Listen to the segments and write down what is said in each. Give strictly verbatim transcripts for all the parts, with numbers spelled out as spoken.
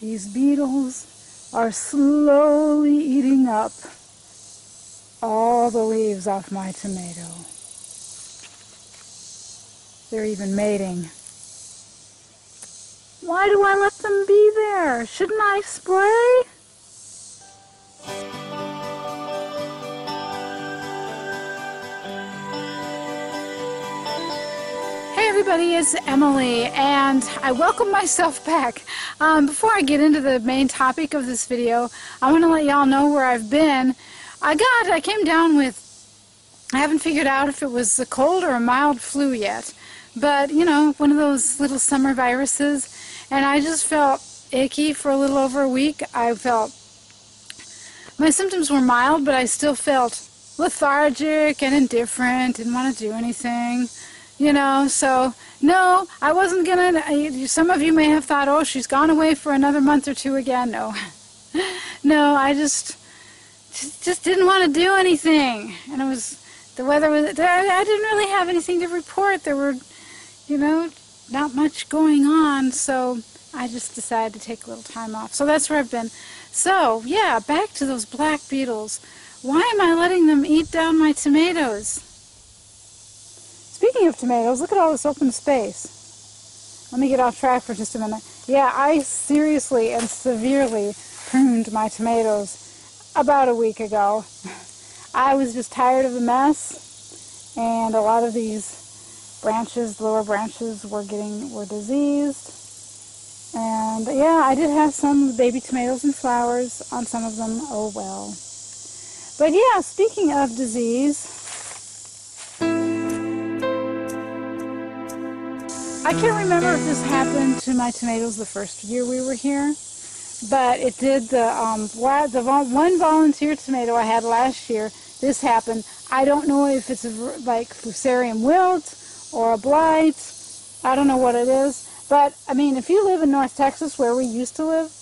These beetles are slowly eating up all the leaves off my tomato. They're even mating. Why do I let them be there? Shouldn't I spray? Hey everybody, it's Emily, and I welcome myself back. Um, before I get into the main topic of this video, I want to let y'all know where I've been. I got, I came down with, I haven't figured out if it was a cold or a mild flu yet, but you know, one of those little summer viruses, and I just felt icky for a little over a week. I felt, my symptoms were mild, but I still felt lethargic and indifferent, didn't want to do anything, you know, so no, I wasn't gonna, I, some of you may have thought, oh, she's gone away for another month or two again. No, no, I just, just didn't want to do anything, and it was, the weather was, I didn't really have anything to report. There were, you know, not much going on, so I just decided to take a little time off. So that's where I've been. So, yeah, back to those black beetles. Why am I letting them eat down my tomatoes? Speaking of tomatoes, look at all this open space. Let me get off track for just a minute. Yeah, I seriously and severely pruned my tomatoes about a week ago. I was just tired of the mess, and a lot of these branches, lower branches, were getting, were diseased. And yeah, I did have some baby tomatoes and flowers on some of them. Oh well. But yeah, speaking of disease, I can't remember if this happened to my tomatoes the first year we were here, but it did. The um, the one volunteer tomato I had last year, this happened. I don't know if it's a, like Fusarium wilt or a blight. I don't know what it is. But, I mean, if you live in North Texas, where we used to live,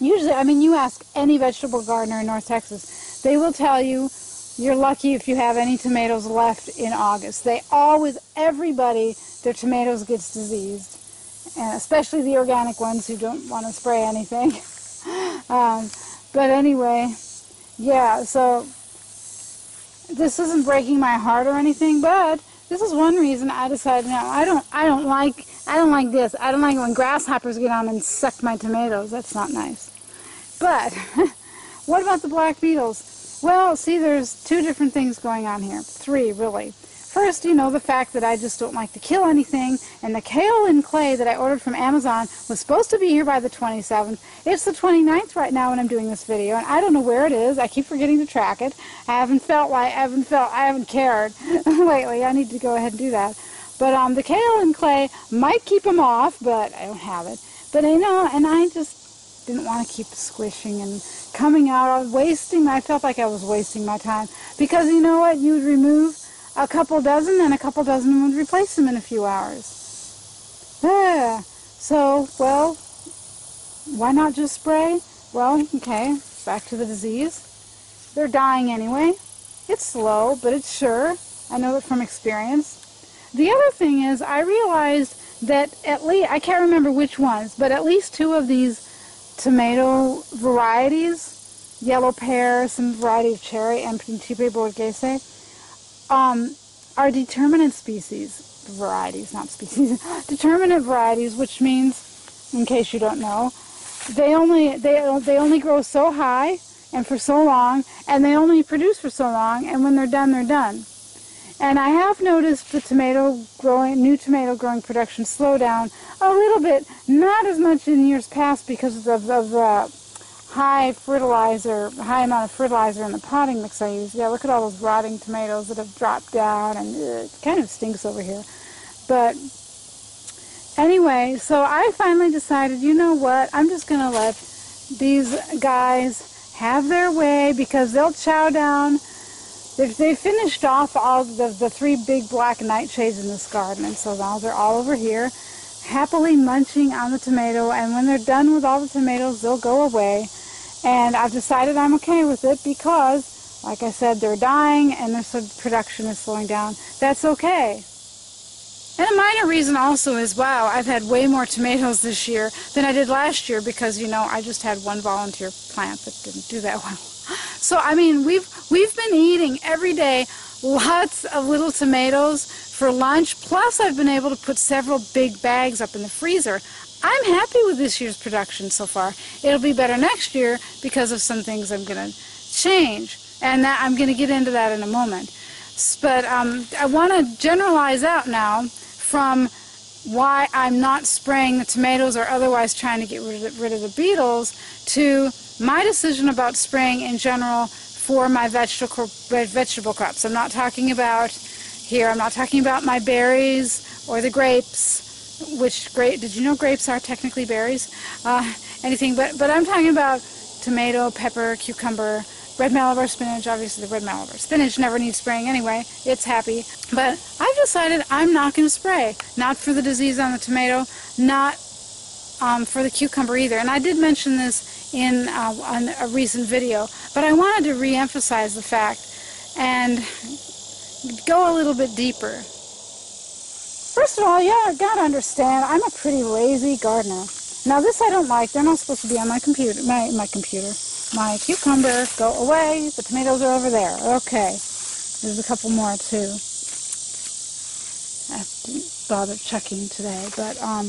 usually, I mean, you ask any vegetable gardener in North Texas, they will tell you you're lucky if you have any tomatoes left in August. They always, everybody, their tomatoes gets diseased, and especially the organic ones who don't want to spray anything. um, but anyway, yeah, so this isn't breaking my heart or anything, but this is one reason I decided, now, I don't, I don't like... I don't like this. I don't like when grasshoppers get on and suck my tomatoes. That's not nice. But what about the black beetles? Well, see, there's two different things going on here. Three, really. First, you know, the fact that I just don't like to kill anything, and the kale and clay that I ordered from Amazon was supposed to be here by the twenty-seventh. It's the twenty-ninth right now when I'm doing this video, and I don't know where it is. I keep forgetting to track it. I haven't felt like, I haven't felt, I haven't cared lately. I need to go ahead and do that. But um, the kale and clay might keep them off, but I don't have it. But I know, and I just didn't want to keep squishing and coming out. I was wasting, I felt like I was wasting my time. Because you know what? You'd remove a couple dozen, and a couple dozen would replace them in a few hours. Ah, so, well, why not just spray? Well, okay, back to the disease. They're dying anyway. It's slow, but it's sure. I know it from experience. The other thing is, I realized that at least, I can't remember which ones, but at least two of these tomato varieties, yellow pear, some variety of cherry, and Principe Borghese, um, are determinant species, varieties, not species, determinant varieties, which means, in case you don't know, they only, they, they only grow so high and for so long, and they only produce for so long, and when they're done, they're done. And I have noticed the tomato growing, new tomato growing production slow down a little bit, not as much in years past because of the high fertilizer, high amount of fertilizer in the potting mix I use. Yeah, look at all those rotting tomatoes that have dropped down, and it kind of stinks over here. But anyway, so I finally decided, you know what, I'm just going to let these guys have their way because they'll chow down. They've, they finished off all the, the three big black nightshades in this garden, and so now they're all over here, happily munching on the tomato, and when they're done with all the tomatoes, they'll go away. And I've decided I'm okay with it because, like I said, they're dying, and their production is slowing down. That's okay. And a minor reason also is, wow, I've had way more tomatoes this year than I did last year because, you know, I just had one volunteer plant that didn't do that well. So, I mean, we've, we've been eating every day lots of little tomatoes for lunch, plus I've been able to put several big bags up in the freezer. I'm happy with this year's production so far. It'll be better next year because of some things I'm going to change, and that I'm going to get into that in a moment. But um, I want to generalize out now from why I'm not spraying the tomatoes or otherwise trying to get rid of the, rid of the beetles to my decision about spraying in general for my vegetable, vegetable crops. I'm not talking about here, I'm not talking about my berries or the grapes, which grape, did you know grapes are technically berries? Uh, anything, but, but I'm talking about tomato, pepper, cucumber, red Malabar spinach. Obviously the red Malabar spinach never needs spraying anyway, it's happy. But I've decided I'm not going to spray, not for the disease on the tomato, not um, for the cucumber either. And I did mention this in uh, on a recent video, but I wanted to re-emphasize the fact and go a little bit deeper. First of all, yeah, I've got to understand, I'm a pretty lazy gardener. Now this I don't like, they're not supposed to be on my computer, my, my computer. My cucumber, go away. The tomatoes are over there. Okay. There's a couple more, too. I haven't bothered checking today, but, um,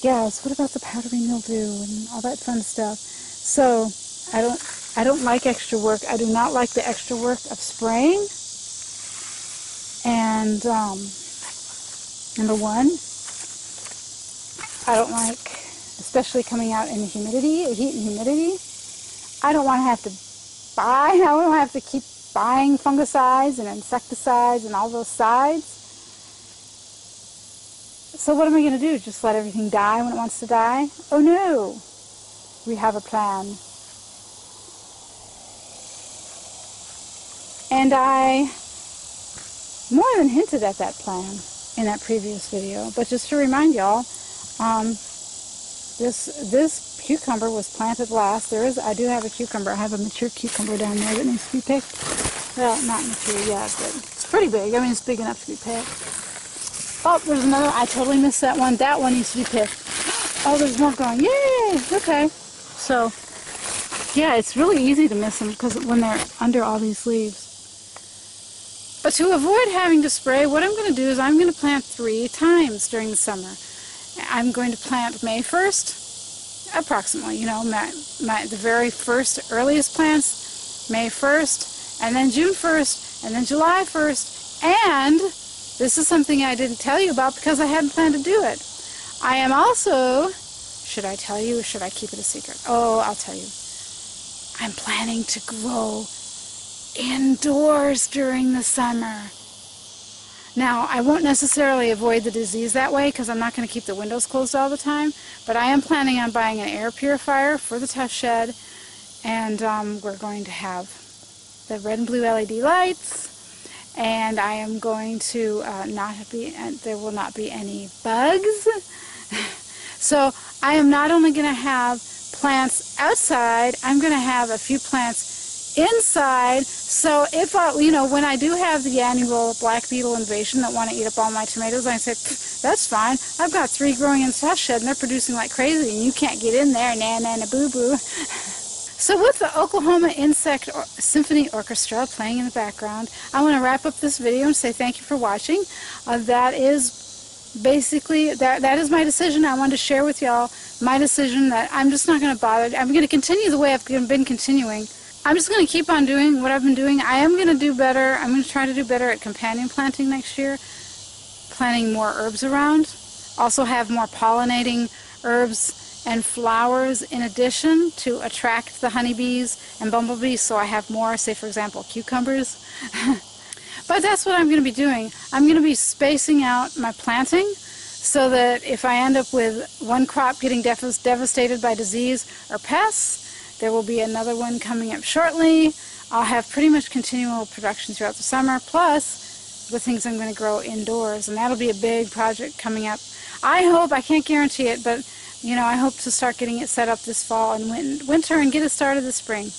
yes, what about the powdery mildew and all that fun stuff? So, I don't, I don't like extra work. I do not like the extra work of spraying. And, um, number one, I don't like, especially coming out in the humidity, heat and humidity. I don't want to have to buy, I don't want to have to keep buying fungicides and insecticides and all those sides. So what am I going to do? Just let everything die when it wants to die? Oh no! We have a plan. And I more than hinted at that plan in that previous video, but just to remind y'all, um, This this cucumber was planted last. There is I do have a cucumber. I have a mature cucumber down there that needs to be picked. Well, not mature yet, but it's pretty big. I mean, it's big enough to be picked. Oh, there's another. I totally missed that one. That one needs to be picked. Oh, there's more going. Yay! Okay. So, yeah, it's really easy to miss them because when they're under all these leaves. But to avoid having to spray, what I'm going to do is I'm going to plant three times during the summer. I'm going to plant May first, approximately, you know, my, my, the very first earliest plants, May first, and then June first, and then July first, and this is something I didn't tell you about because I hadn't planned to do it. I am also, should I tell you or should I keep it a secret? Oh, I'll tell you. I'm planning to grow indoors during the summer. Now, I won't necessarily avoid the disease that way because I'm not going to keep the windows closed all the time, but I am planning on buying an air purifier for the test shed, and um, we're going to have the red and blue L E D lights, and I am going to uh, not be, uh, there will not be any bugs. So I am not only going to have plants outside, I'm going to have a few plants inside, so if I, you know, when I do have the annual black beetle invasion that want to eat up all my tomatoes, I say, that's fine, I've got three growing in the test shed and they're producing like crazy and you can't get in there, na na na boo boo. So with the Oklahoma Insect Symphony Orchestra playing in the background, I want to wrap up this video and say thank you for watching. Uh, that is basically, that, that is my decision. I wanted to share with y'all my decision that I'm just not going to bother. I'm going to continue the way I've been continuing. I'm just going to keep on doing what I've been doing. I am going to do better. I'm going to try to do better at companion planting next year, planting more herbs around, also have more pollinating herbs and flowers in addition to attract the honeybees and bumblebees, so I have more, say for example, cucumbers. But that's what I'm going to be doing. I'm going to be spacing out my planting so that if I end up with one crop getting dev devastated by disease or pests, there will be another one coming up shortly. I'll have pretty much continual production throughout the summer, plus the things I'm going to grow indoors, and that'll be a big project coming up. I hope, I can't guarantee it, but you know, I hope to start getting it set up this fall and win winter and get it started this spring.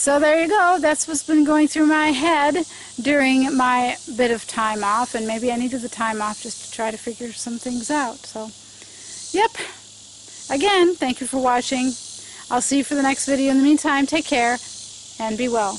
So there you go. That's what's been going through my head during my bit of time off, and maybe I needed the time off just to try to figure some things out. So, yep. Again, thank you for watching. I'll see you for the next video. In the meantime, take care and be well.